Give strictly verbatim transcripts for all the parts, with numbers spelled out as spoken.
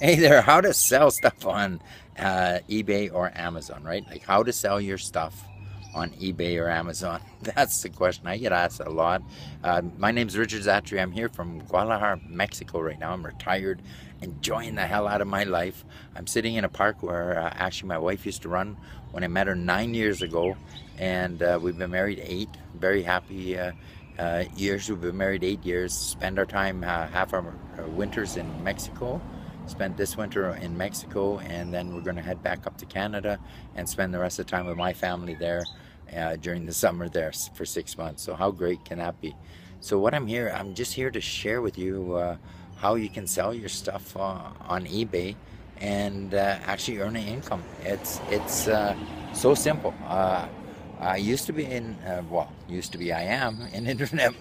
Hey there, how to sell stuff on uh, eBay or Amazon, right? Like how to sell your stuff on eBay or Amazon. That's the question I get asked a lot. Uh, my name's Richard Szachury. I'm here from Guadalajara, Mexico right now. I'm retired, enjoying the hell out of my life. I'm sitting in a park where uh, actually my wife used to run when I met her nine years ago. And uh, we've been married eight, very happy uh, uh, years. We've been married eight years, spend our time, uh, half our winters in Mexico. Spent this winter in Mexico, and then we're going to head back up to Canada and spend the rest of the time with my family there uh, during the summer there for six months. So how great can that be? So what I'm here, I'm just here to share with you uh, how you can sell your stuff uh, on eBay and uh, actually earn an income. It's it's uh, so simple. uh, I used to be in uh, well used to be I am in internet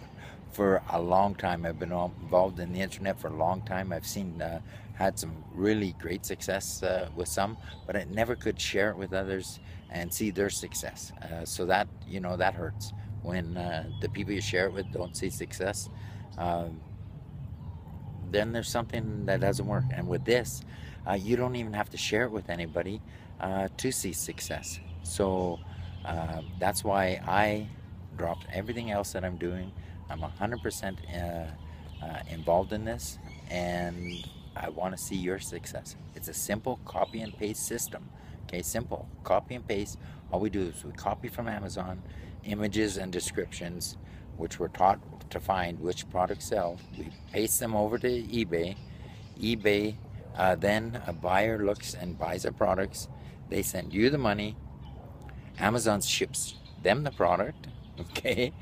for a long time. I've been involved in the internet for a long time. I've seen uh, had some really great success uh, with some, but I never could share it with others and see their success. Uh, so that, you know, that hurts when uh, the people you share it with don't see success. Uh, then there's something that doesn't work. And with this, uh, you don't even have to share it with anybody uh, to see success. So uh, that's why I dropped everything else that I'm doing. I'm one hundred percent uh, uh, involved in this, and I want to see your success. It's a simple copy and paste system. Okay, simple copy and paste. All we do is we copy from Amazon images and descriptions, which we're taught to find which products sell. We paste them over to eBay. eBay, uh, then a buyer looks and buys the products. They send you the money. Amazon ships them the product. Okay,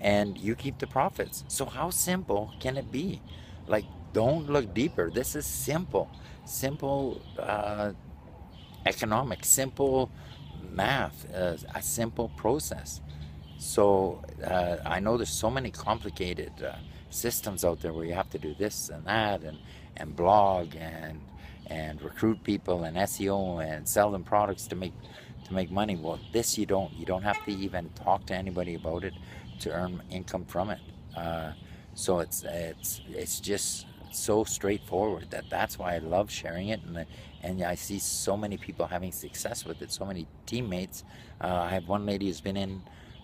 and you keep the profits. So how simple can it be? Like, don't look deeper. This is simple, simple uh, economics, simple math, uh, a simple process. So uh, I know there's so many complicated uh, systems out there where you have to do this and that, and and blog and and recruit people and S E O and sell them products to make to make money. Well, this you don't. You don't have to even talk to anybody about it to earn income from it. Uh, so it's it's it's just so straightforward that that's why I love sharing it, and and I see so many people having success with it. So many teammates. Uh, I have one lady who's been in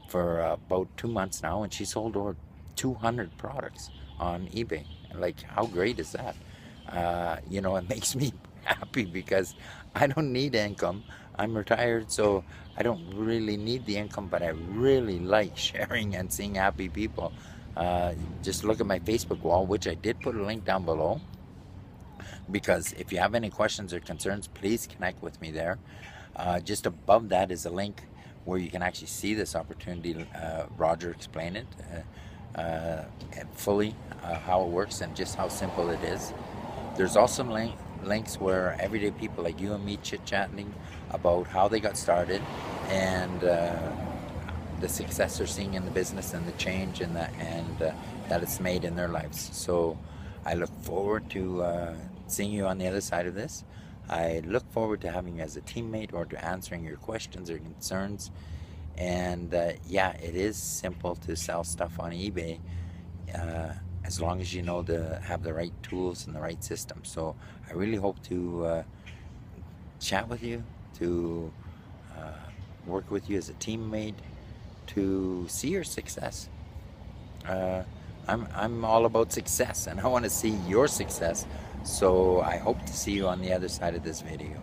for uh, about two months now, and she sold over two hundred products on eBay. Like, how great is that? Uh, you know, it makes me happy because I don't need income. I'm retired, so I don't really need the income, but I really like sharing and seeing happy people. Uh, just look at my Facebook wall, which I did put a link down below, because if you have any questions or concerns, please connect with me there. Uh, just above that is a link where you can actually see this opportunity. Uh, Roger explained it uh, uh, fully, uh, how it works and just how simple it is. There's also link, links where everyday people like you and me chit-chatting about how they got started and uh, the success they're seeing in the business and the change and that and uh, that it's made in their lives. So I look forward to uh, seeing you on the other side of this. I look forward to having you as a teammate or to answering your questions or concerns. And uh, yeah, it is simple to sell stuff on eBay uh, as long as you know to have the right tools and the right system. So I really hope to uh, chat with you, to uh, work with you as a teammate, to see your success. Uh, I'm, I'm all about success, and I want to see your success. So I hope to see you on the other side of this video.